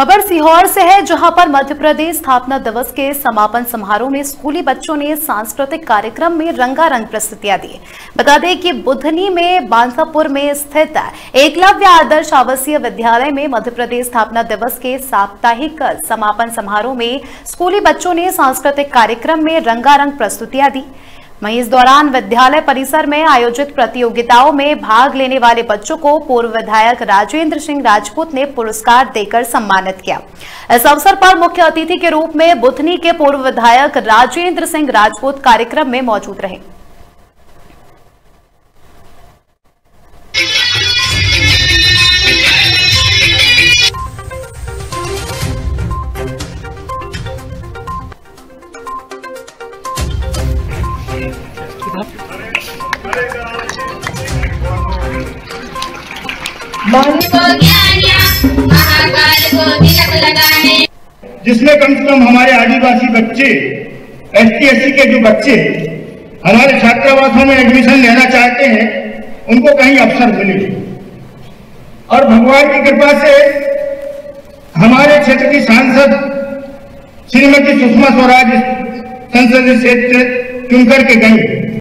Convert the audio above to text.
खबर सीहोर से है, जहां पर मध्य प्रदेश स्थापना दिवस के समापन समारोह में स्कूली बच्चों ने सांस्कृतिक कार्यक्रम में रंगारंग प्रस्तुतियां दी। बता दें कि बुधनी में बांसापुर में स्थित एकलव्य आदर्श आवासीय विद्यालय में मध्य प्रदेश स्थापना दिवस के साप्ताहिक समापन समारोह में स्कूली बच्चों ने सांस्कृतिक कार्यक्रम में रंगारंग प्रस्तुतियां दी। वहीं इस दौरान विद्यालय परिसर में आयोजित प्रतियोगिताओं में भाग लेने वाले बच्चों को पूर्व विधायक राजेंद्र सिंह राजपूत ने पुरस्कार देकर सम्मानित किया। इस अवसर पर मुख्य अतिथि के रूप में बुधनी के पूर्व विधायक राजेंद्र सिंह राजपूत कार्यक्रम में मौजूद रहे। जिसमें कम से कम हमारे आदिवासी बच्चे, SC/SC के जो बच्चे हमारे छात्रावासों में एडमिशन लेना चाहते हैं, उनको कहीं अवसर मिले। और भगवान की कृपा से हमारे क्षेत्र की सांसद श्रीमती सुषमा स्वराज संसदीय क्षेत्र चुनकर के गई।